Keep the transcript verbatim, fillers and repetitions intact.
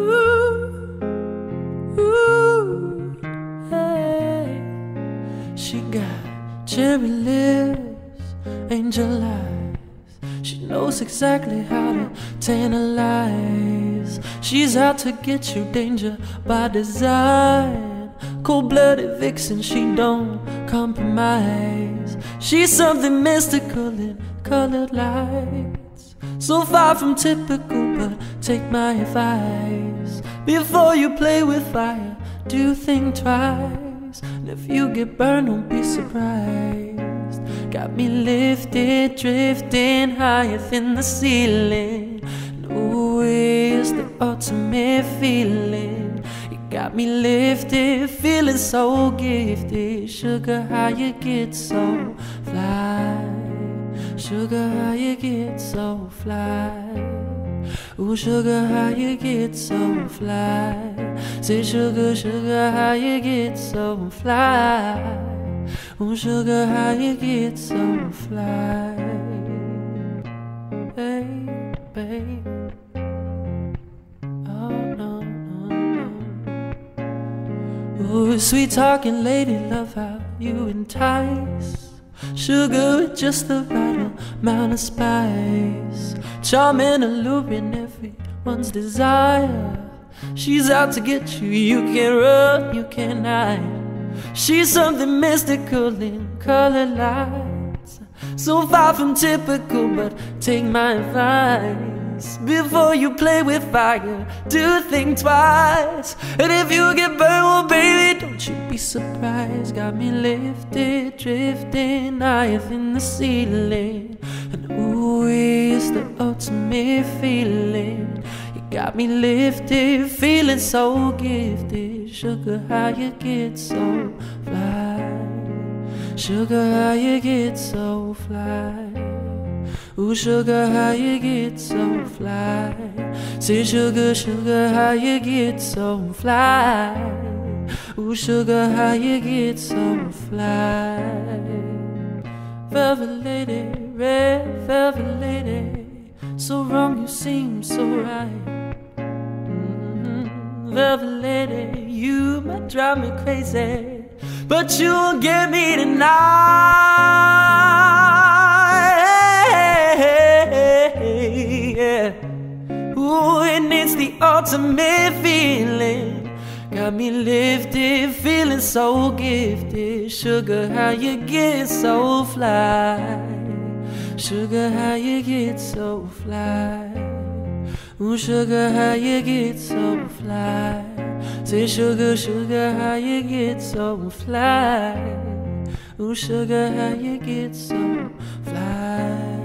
ooh, ooh, hey. She got cherry lips, angel eyes. She knows exactly how to tantalize. She's out to get you, danger by design. Cold-blooded vixen, she don't compromise. She's something mystical in colored lights, so far from typical, but take my advice. Before you play with fire, do think twice. And if you get burned, don't be surprised. Got me lifted, drifting higher than the ceiling. No way is the ultimate feeling. You got me lifted, feeling so gifted. Sugar, how you get so fly? Sugar, how you get so fly? Ooh, sugar, how you get so fly? Say, sugar, sugar, how you get so fly? Ooh, sugar, how you get so fly? Hey, babe. Oh, no, no, no. Ooh, sweet talking lady, love how you entice. Sugar with just the right amount of spice. Charming, alluring, everyone's desire. She's out to get you, you can't run, you can't hide. She's something mystical in colored lights, so far from typical, but take my advice. Before you play with fire, do think twice. And if you get burned, well baby, don't you be surprised. Got me lifted, drifting higher than the ceiling. And ooh, it's the ultimate feeling. You got me lifted, feeling so gifted. Sugar, how you get so fly? Sugar, how you get so fly? Ooh, sugar, how you get so fly? Say, sugar, sugar, how you get so fly? Ooh, sugar, how you get so fly? Velvet lady, red velvet lady, so wrong you seem so right. Mm-hmm. Velvet lady, you might drive me crazy, but you won't get me tonight. Yeah. Ooh, and it's the ultimate feeling. Got me lifted, feeling so gifted. Sugar, how you get so fly? Sugar, how you get so fly? Ooh, sugar, how you get so fly? Say, sugar, sugar, how you get so fly? Ooh, sugar, how you get so fly?